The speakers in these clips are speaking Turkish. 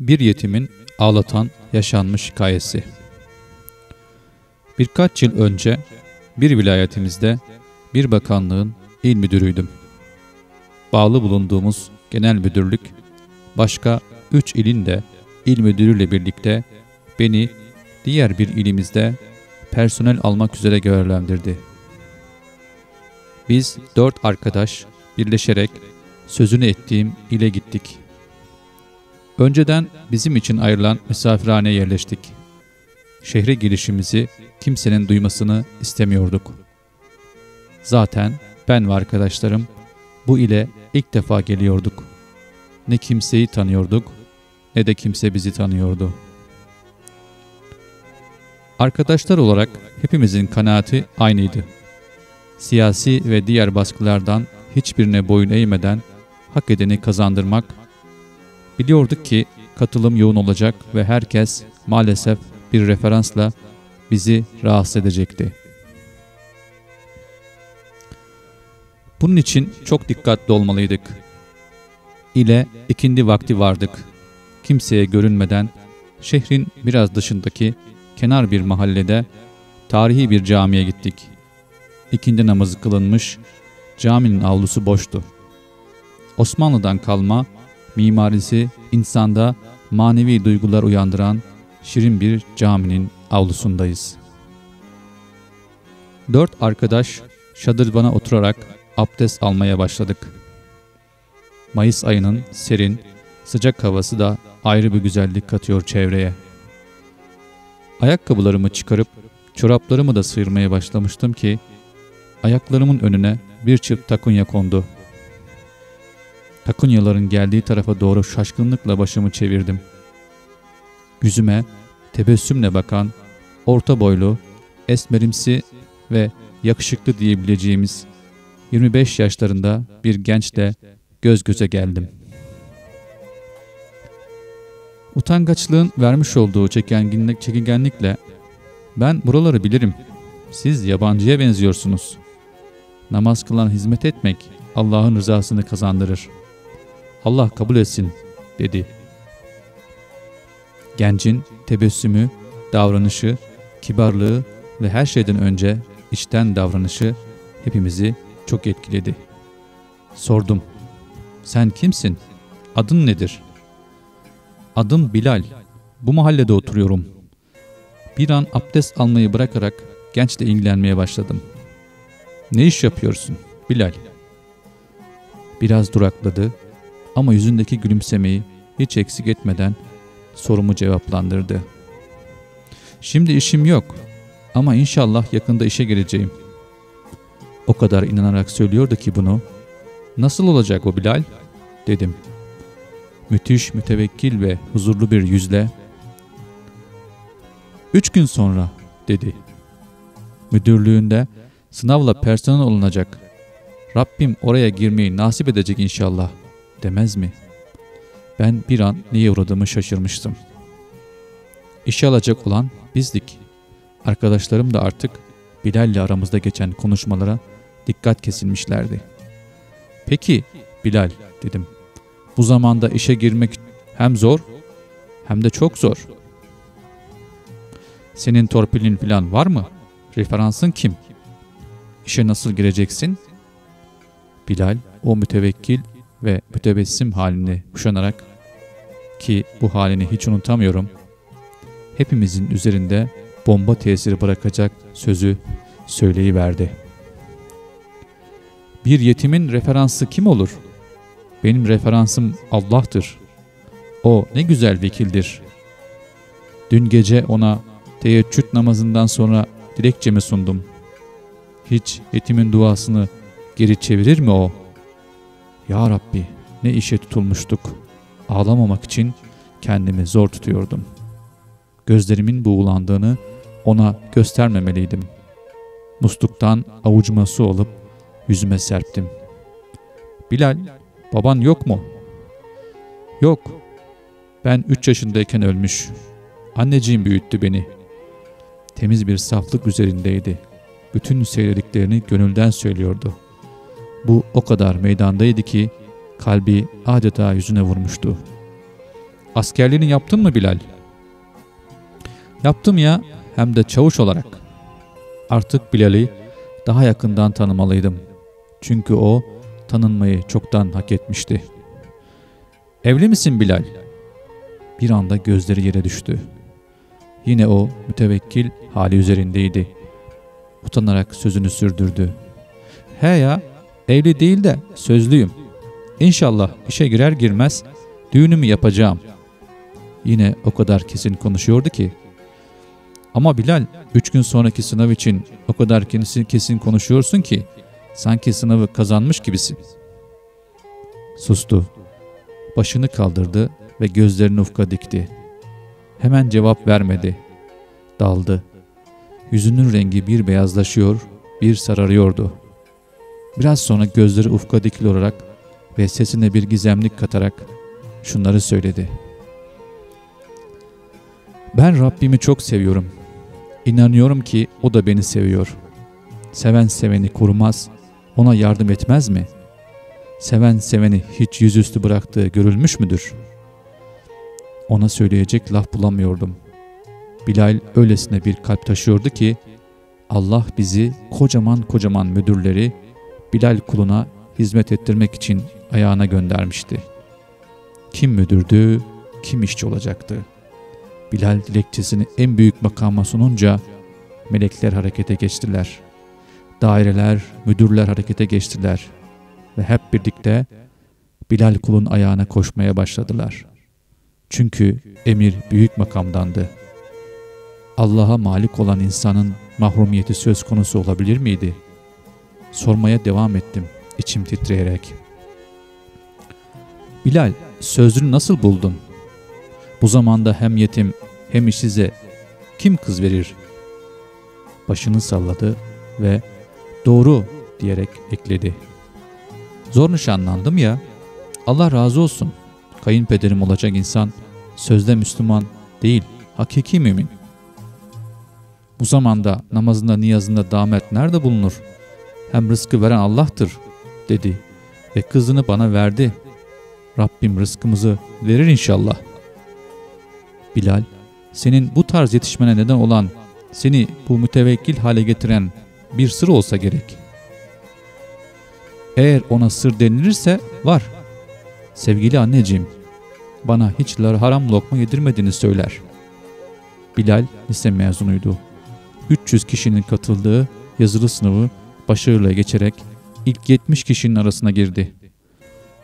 Bir yetimin ağlatan yaşanmış hikayesi. Birkaç yıl önce bir vilayetimizde bir bakanlığın il müdürüydüm. Bağlı bulunduğumuz genel müdürlük, başka 3 ilin de il müdürüyle birlikte beni diğer bir ilimizde personel almak üzere görevlendirdi. Biz 4 arkadaş birleşerek sözünü ettiğim ile gittik. Önceden bizim için ayrılan misafirhaneye yerleştik. Şehre girişimizi kimsenin duymasını istemiyorduk. Zaten ben ve arkadaşlarım bu ile ilk defa geliyorduk. Ne kimseyi tanıyorduk ne de kimse bizi tanıyordu. Arkadaşlar olarak hepimizin kanaati aynıydı. Siyasi ve diğer baskılardan hiçbirine boyun eğmeden hak edeni kazandırmak, biliyorduk ki katılım yoğun olacak ve herkes maalesef bir referansla bizi rahatsız edecekti. Bunun için çok dikkatli olmalıydık. İle ikindi vakti vardık. Kimseye görünmeden şehrin biraz dışındaki kenar bir mahallede tarihi bir camiye gittik. İkindi namazı kılınmış, caminin avlusu boştu. Osmanlı'dan kalma, mimarisi insanda manevi duygular uyandıran şirin bir caminin avlusundayız. 4 arkadaş şadırvana oturarak abdest almaya başladık. Mayıs ayının serin, sıcak havası da ayrı bir güzellik katıyor çevreye. Ayakkabılarımı çıkarıp çoraplarımı da sıyırmaya başlamıştım ki ayaklarımın önüne bir çift takunya kondu. Takunyaların geldiği tarafa doğru şaşkınlıkla başımı çevirdim. Yüzüme tebessümle bakan, orta boylu, esmerimsi ve yakışıklı diyebileceğimiz 25 yaşlarında bir gençle göz göze geldim. Utangaçlığın vermiş olduğu çekingenlikle "Ben buraları bilirim, siz yabancıya benziyorsunuz. Namaz kılan hizmet etmek Allah'ın rızasını kazandırır. Allah kabul etsin" dedi. Gencin tebessümü, davranışı, kibarlığı ve her şeyden önce içten davranışı hepimizi çok etkiledi. Sordum, "Sen kimsin? Adın nedir?" "Adım Bilal. Bu mahallede oturuyorum." Bir an abdest almayı bırakarak gençle ilgilenmeye başladım. "Ne iş yapıyorsun Bilal?" Biraz durakladı ama yüzündeki gülümsemeyi hiç eksik etmeden sorumu cevaplandırdı. "Şimdi işim yok ama inşallah yakında işe gireceğim." O kadar inanarak söylüyordu ki bunu. "Nasıl olacak o Bilal?" dedim. Müthiş, mütevekkil ve huzurlu bir yüzle "3 gün sonra" dedi. "Müdürlüğünde sınavla personel olunacak. Rabbim oraya girmeyi nasip edecek inşallah demez mi?" Ben bir an neye uğradığımı şaşırmıştım. İşe alacak olan bizdik. Arkadaşlarım da artık Bilal ile aramızda geçen konuşmalara dikkat kesilmişlerdi. "Peki Bilal" dedim. "Bu zamanda işe girmek hem zor hem de çok zor. Senin torpilin falan var mı? Referansın kim? İşe nasıl gireceksin?" Bilal o mütevekkil ve mütebessim halini kuşanarak, ki bu halini hiç unutamıyorum, hepimizin üzerinde bomba tesiri bırakacak sözü söyleyiverdi. "Bir yetimin referansı kim olur? Benim referansım Allah'tır. O ne güzel vekildir. Dün gece ona teheccüd namazından sonra dilekçemi sundum. Hiç yetimin duasını geri çevirir mi o? Ya Rabbi, ne işe tutulmuştuk." Ağlamamak için kendimi zor tutuyordum. Gözlerimin buğulandığını ona göstermemeliydim. Musluktan avucuma su alıp yüzüme serptim. "Bilal, baban yok mu?" "Yok. Ben 3 yaşındayken ölmüş. Anneciğim büyüttü beni." Temiz bir saflık üzerindeydi. Bütün söylediklerini gönülden söylüyordu. Bu o kadar meydandaydı ki kalbi adeta yüzüne vurmuştu. Askerliğini yaptın mı Bilal? Yaptım ya, hem de çavuş olarak. Artık Bilal'i daha yakından tanımalıydım. Çünkü o tanınmayı çoktan hak etmişti. Evli misin Bilal? Bir anda gözleri yere düştü. Yine o mütevekkil hali üzerindeydi. Utanarak sözünü sürdürdü. He ya, evli değil de sözlüyüm. İnşallah işe girer girmez düğünümü yapacağım. Yine o kadar kesin konuşuyordu ki. Ama Bilal, 3 gün sonraki sınav için o kadar kesin konuşuyorsun ki sanki sınavı kazanmış gibisin. Sustu. Başını kaldırdı ve gözlerini ufka dikti. Hemen cevap vermedi. Daldı. Yüzünün rengi bir beyazlaşıyor, bir sararıyordu. Biraz sonra gözleri ufka dikili olarak ve sesine bir gizemlik katarak şunları söyledi. Ben Rabbimi çok seviyorum. İnanıyorum ki o da beni seviyor. Seven seveni korumaz, ona yardım etmez mi? Seven seveni hiç yüzüstü bıraktığı görülmüş müdür? Ona söyleyecek laf bulamıyordum. Bilal öylesine bir kalp taşıyordu ki, Allah bizi kocaman kocaman müdürleri Bilal kuluna hizmet ettirmek için ayağına göndermişti. Kim müdürdü, kim işçi olacaktı? Bilal dilekçesini en büyük makama sununca melekler harekete geçtiler. Daireler, müdürler harekete geçtiler ve hep birlikte Bilal kulun ayağına koşmaya başladılar. Çünkü emir büyük makamdandı. Allah'a malik olan insanın mahrumiyeti söz konusu olabilir miydi? Sormaya devam ettim içim titreyerek. Bilal, sözünü nasıl buldun? Bu zamanda hem yetim hem işsize kim kız verir? Başını salladı ve doğru diyerek ekledi. Zor nişanlandım ya, Allah razı olsun. Kayınpederim olacak insan sözde Müslüman değil, hakiki mümin. Bu zamanda namazında niyazında damat nerede bulunur? Hem rızkı veren Allah'tır dedi ve kızını bana verdi. Rabbim rızkımızı verir inşallah. Bilal, senin bu tarz yetişmene neden olan, seni bu mütevekkil hale getiren bir sır olsa gerek. Eğer ona sır denilirse var. Sevgili anneciğim, bana hiç haram lokma yedirmediğini söyler. Bilal lise mezunuydu. 300 kişinin katıldığı yazılı sınavı başarıyla geçerek ilk 70 kişinin arasına girdi.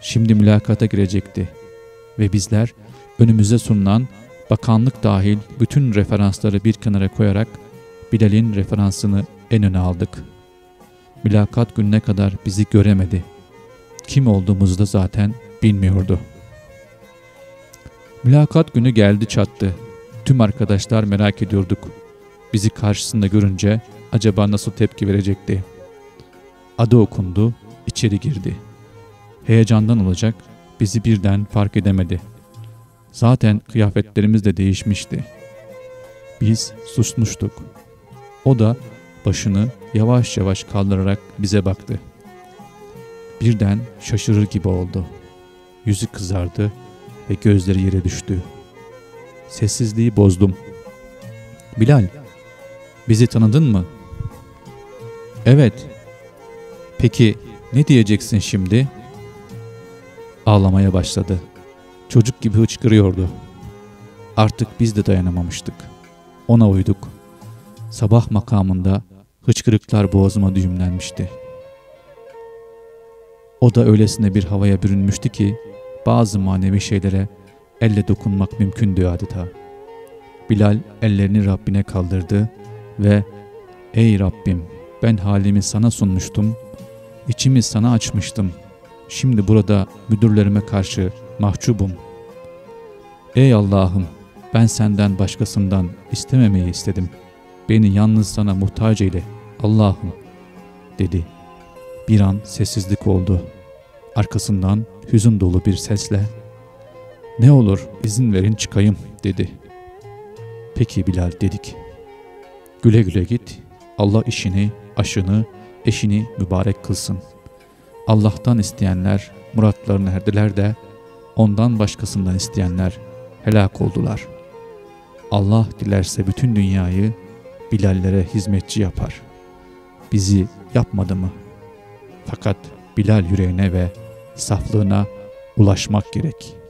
Şimdi mülakata girecekti ve bizler önümüze sunulan bakanlık dahil bütün referansları bir kenara koyarak Bilal'in referansını en öne aldık. Mülakat gününe kadar bizi göremedi. Kim olduğumuzu da zaten bilmiyordu. Mülakat günü geldi çattı. Tüm arkadaşlar merak ediyorduk. Bizi karşısında görünce acaba nasıl tepki verecekti? Adı okundu, içeri girdi. Heyecandan olacak bizi birden fark edemedi. Zaten kıyafetlerimiz de değişmişti. Biz susmuştuk. O da başını yavaş yavaş kaldırarak bize baktı. Birden şaşırır gibi oldu. Yüzü kızardı ve gözleri yere düştü. Sessizliği bozdum. Bilal, bizi tanıdın mı? Evet. Peki ne diyeceksin şimdi? Ağlamaya başladı. Çocuk gibi hıçkırıyordu. Artık biz de dayanamamıştık. Ona uyduk. Sabah makamında hıçkırıklar boğazıma düğümlenmişti. O da öylesine bir havaya bürünmüştü ki bazı manevi şeylere elle dokunmak mümkündü adeta. Bilal ellerini Rabbine kaldırdı ve ''Ey Rabbim, ben halimi sana sunmuştum, içimi sana açmıştım. Şimdi burada müdürlerime karşı mahcubum. Ey Allah'ım, ben senden başkasından istememeyi istedim. Beni yalnız sana muhtaç eyle Allah'ım.'' dedi. Bir an sessizlik oldu. Arkasından hüzün dolu bir sesle ''Ne olur izin verin çıkayım.'' dedi. ''Peki Bilal.'' dedik. ''Güle güle git. Allah işini, aşını, eşini mübarek kılsın. Allah'tan isteyenler muratlarını erdiler de ondan başkasından isteyenler helak oldular. Allah dilerse bütün dünyayı Bilallere hizmetçi yapar. Bizi yapmadı mı? Fakat Bilal yüreğine ve saflığına ulaşmak gerek.